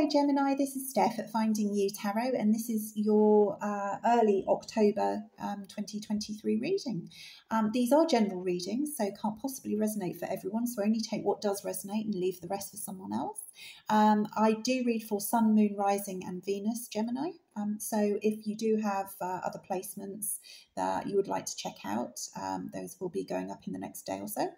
Hello Gemini, this is Steph at Finding You Tarot, and this is your early October 2023 reading. These are general readings, so can't possibly resonate for everyone, so only take what does resonate and leave the rest for someone else. I do read for Sun, Moon, Rising and Venus, Gemini. So if you do have other placements that you would like to check out, those will be going up in the next day or so.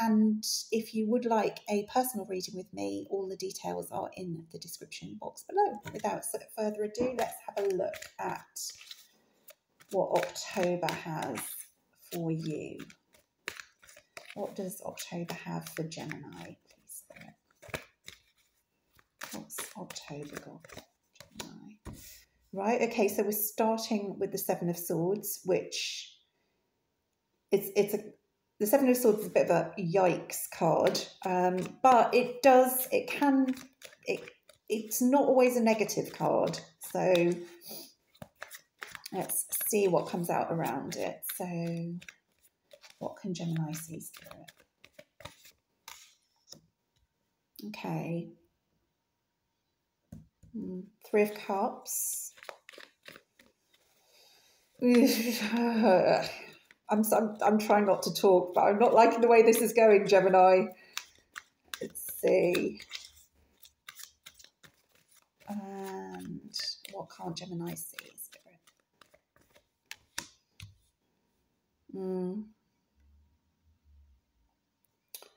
And if you would like a personal reading with me, all the details are in the description box below. Without further ado, let's have a look at what October has for you. What does October have for Gemini? October got Gemini. Right, okay, so we're starting with the Seven of Swords, which the Seven of Swords is a bit of a yikes card, but it's not always a negative card, so let's see what comes out around it. So what can Gemini see through it? Okay. Three of Cups. I'm trying not to talk, but I'm not liking the way this is going, Gemini. Let's see. And what can't Gemini see? Spirit.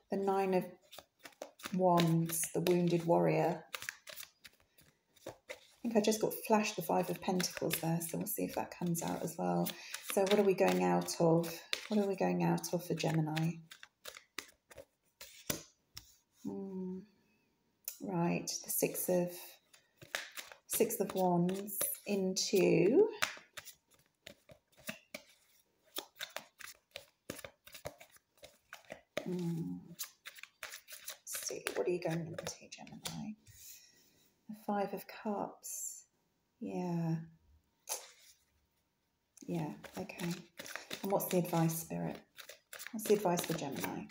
The Nine of Wands, the Wounded Warrior. I think I just got flashed the Five of Pentacles there, so we'll see if that comes out as well. So what are we going out of? What are we going out of for Gemini? Right, the Six of Wands into let's see, what are you going into, Gemini? Five of Cups, yeah, okay. And what's the advice, Spirit? What's the advice for Gemini?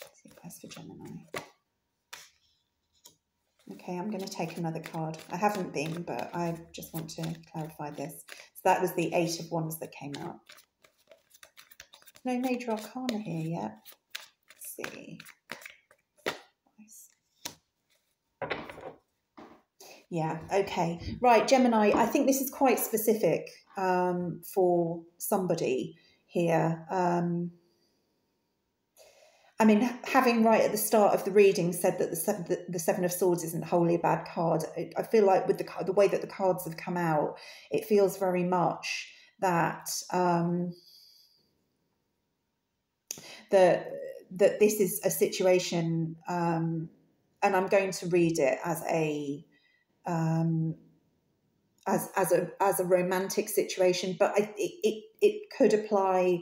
What's the advice for Gemini? Okay, I'm going to take another card. I haven't been, but I just want to clarify this. So that was the Eight of Wands that came out. No major arcana here yet. Let's see. Yeah, okay. Right, Gemini, I think this is quite specific for somebody here. I mean, having right at the start of the reading said that the Seven of Swords isn't wholly a bad card, I feel like with the way that the cards have come out, it feels very much that that this is a situation, and I'm going to read it as a as a romantic situation, but it could apply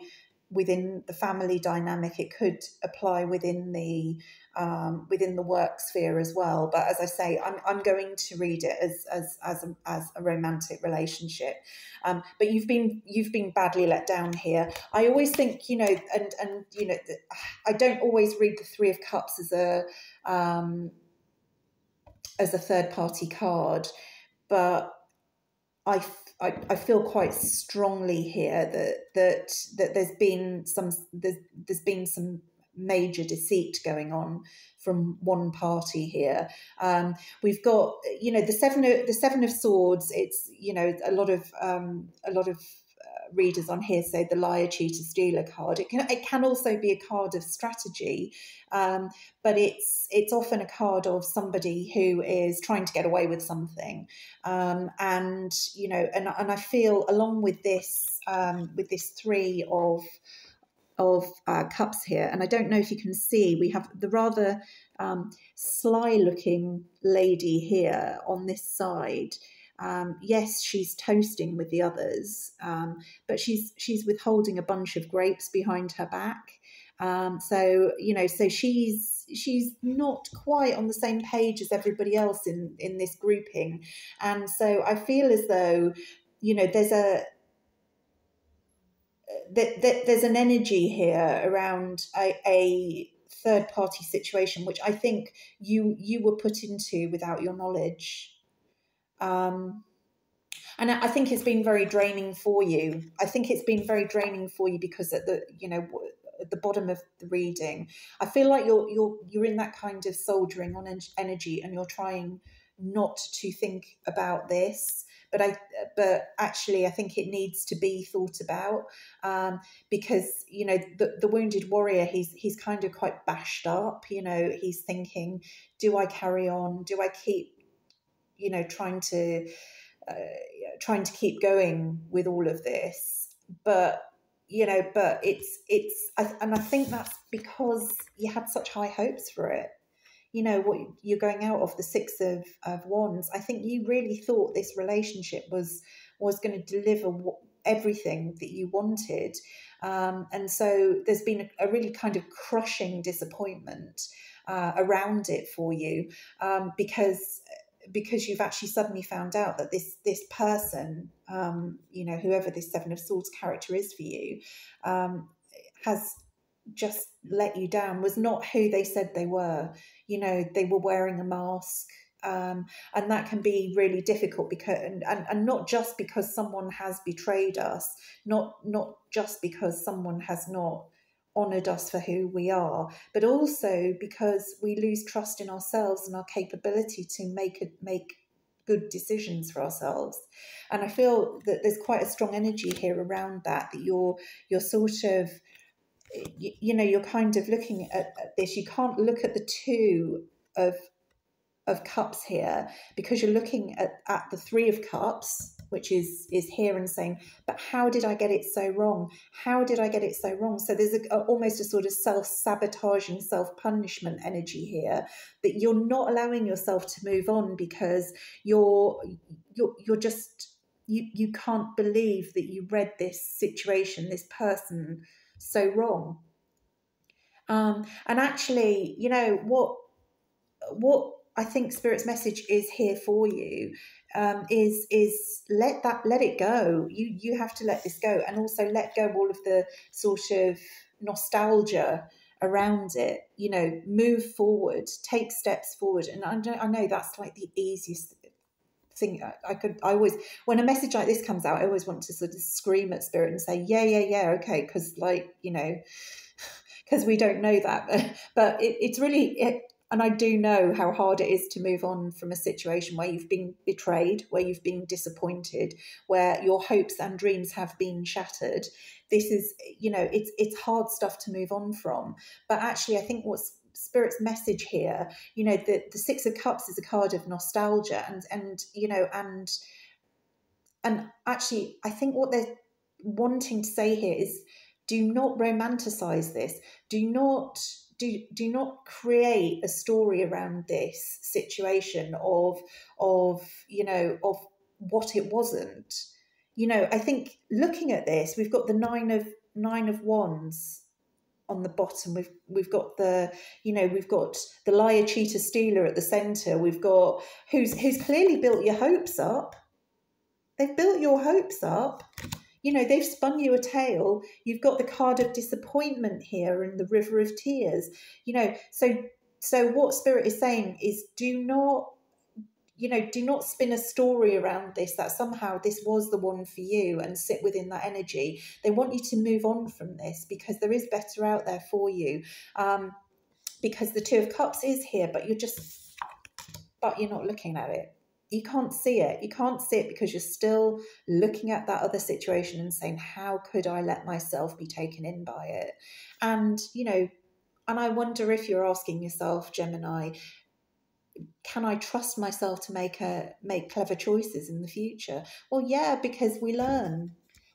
within the family dynamic. It could apply within the work sphere as well. But as I say, I'm going to read it as a romantic relationship. But you've been badly let down here. I always think, you know, and you know, I don't always read the Three of Cups as a third-party card, but I feel quite strongly here that there's been some major deceit going on from one party here. We've got, you know, the Seven of Swords. It's, you know, a lot of readers on here say the Liar, Cheater, Stealer card. It can also be a card of strategy, but it's often a card of somebody who is trying to get away with something, and you know, and I feel along with this Three of Cups here, and I don't know if you can see, we have the rather sly looking lady here on this side. Yes, she's toasting with the others, but she's withholding a bunch of grapes behind her back. So, you know, so she's not quite on the same page as everybody else in this grouping. And so I feel as though, you know, there's an energy here around a third party situation, which I think you were put into without your knowledge. And I think it's been very draining for you. I think it's been very draining for you because at the, you know, at the bottom of the reading, I feel like you're in that kind of soldiering on energy, and you're trying not to think about this, but actually I think it needs to be thought about, because, you know, the wounded warrior, he's kind of quite bashed up, you know, he's thinking, do I carry on? Do I keep, you know, trying to keep going with all of this? But, you know, but and I think that's because you had such high hopes for it. You know, what you're going out of the Six of Wands, I think you really thought this relationship was going to deliver everything that you wanted. And so there's been a really kind of crushing disappointment around it for you, because you've actually suddenly found out that this person, you know, whoever this Seven of Swords character is for you, has just let you down, was not who they said they were. You know, they were wearing a mask, and that can be really difficult, because and not just because someone has betrayed us, not just because someone has not honoured us for who we are, but also because we lose trust in ourselves and our capability to make good decisions for ourselves. And I feel that there's quite a strong energy here around that you're sort of, you know, you're kind of looking at this. You can't look at the Two of Cups here, because you're looking at the Three of Cups, which is here, and saying, but how did I get it so wrong? How did I get it so wrong? So there's almost a sort of self-sabotaging, self-punishment energy here, that you're not allowing yourself to move on, because you're just, you can't believe that you read this situation, this person, so wrong. And actually, you know, what I think Spirit's message is here for you, is let it go. You have to let this go, and also let go all of the sort of nostalgia around it. You know, move forward, take steps forward. And I know that's like the easiest thing I always, when a message like this comes out, I always want to sort of scream at Spirit and say, yeah, okay, because, like, you know, because we don't know that, but it's really it. And I do know how hard it is to move on from a situation where you've been betrayed, where you've been disappointed, where your hopes and dreams have been shattered. This is, you know, it's hard stuff to move on from. But actually, I think what's Spirit's message here, you know, the Six of Cups is a card of nostalgia, and you know, and actually, I think what they're wanting to say here is, do not romanticize this. Do not create a story around this situation of you know, of what it wasn't. You know, I think looking at this, we've got the Nine of Wands on the bottom. We've got the, you know, we've got the liar, cheater, stealer at the centre. We've got who's clearly built your hopes up. They've built your hopes up. You know, they've spun you a tale. You've got the card of disappointment here and the river of tears. You know, so what Spirit is saying is, do not spin a story around this, that somehow this was the one for you, and sit within that energy. They want you to move on from this, because there is better out there for you. Because the Two of Cups is here, but you're not looking at it. You can't see it. You can't see it because you're still looking at that other situation and saying, how could I let myself be taken in by it? And, you know, and I wonder if you're asking yourself, Gemini, can I trust myself to make clever choices in the future? Well, yeah, because we learn.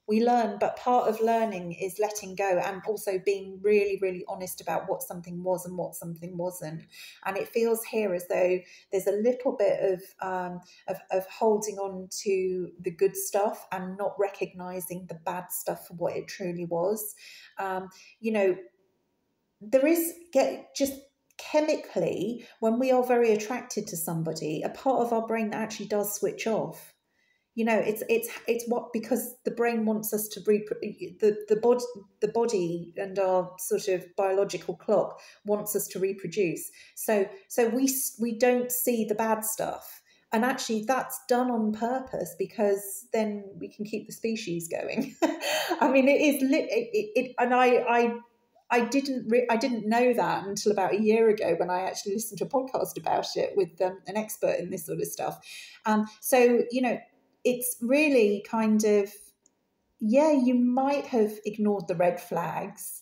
We learn, but part of learning is letting go, and also being really, really honest about what something was and what something wasn't. And it feels here as though there's a little bit of holding on to the good stuff and not recognizing the bad stuff for what it truly was. You know, there is just chemically, when we are very attracted to somebody, a part of our brain that actually does switch off. You know, it's what, because the brain wants us to the body and our sort of biological clock wants us to reproduce. So we don't see the bad stuff, and actually that's done on purpose, because then we can keep the species going. I mean, it is and I didn't know that until about a year ago, when I actually listened to a podcast about it with an expert in this sort of stuff. So, you know, it's really kind of, yeah, you might have ignored the red flags,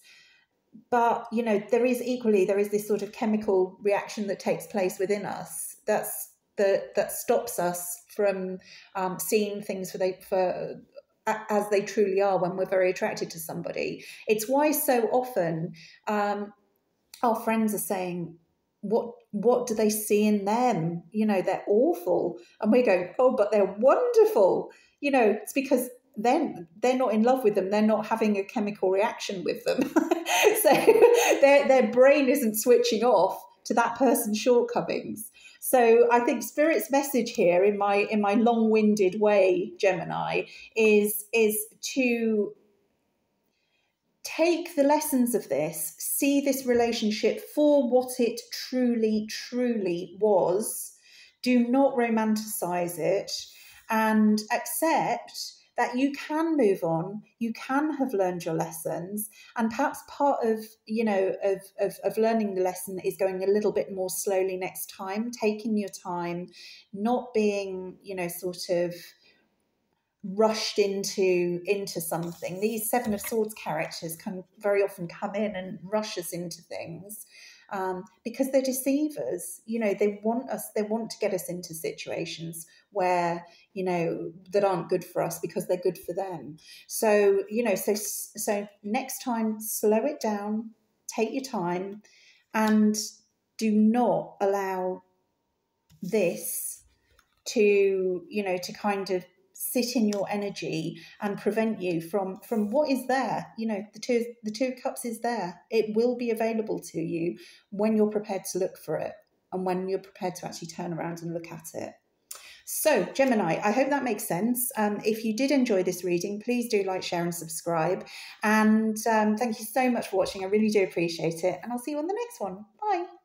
but, you know, there is equally, there is this sort of chemical reaction that takes place within us that stops us from seeing things as they truly are when we're very attracted to somebody. It's why so often our friends are saying, what do they see in them? You know, they're awful. And we're going, oh, but they're wonderful. You know, it's because then they're not in love with them. They're not having a chemical reaction with them. So their brain isn't switching off to that person's shortcomings. So I think Spirit's message here, in my long-winded way, Gemini, is to take the lessons of this, see this relationship for what it truly, truly was. Do not romanticize it, and accept that you can move on, you can have learned your lessons, and perhaps part of, you know, of learning the lesson is going a little bit more slowly next time, taking your time, not being, you know, sort of rushed into something. These Seven of Swords characters can very often come in and rush us into things, because they're deceivers. You know, they want to get us into situations where, you know, that aren't good for us, because they're good for them. So, you know, so next time, slow it down, take your time, and do not allow this to, you know, to kind of sit in your energy and prevent you from what is there. You know, the Two of Cups is there. It will be available to you when you're prepared to look for it, and when you're prepared to actually turn around and look at it. So, Gemini, I hope that makes sense. If you did enjoy this reading, please do like, share and subscribe. And thank you so much for watching. I really do appreciate it. And I'll see you on the next one. Bye.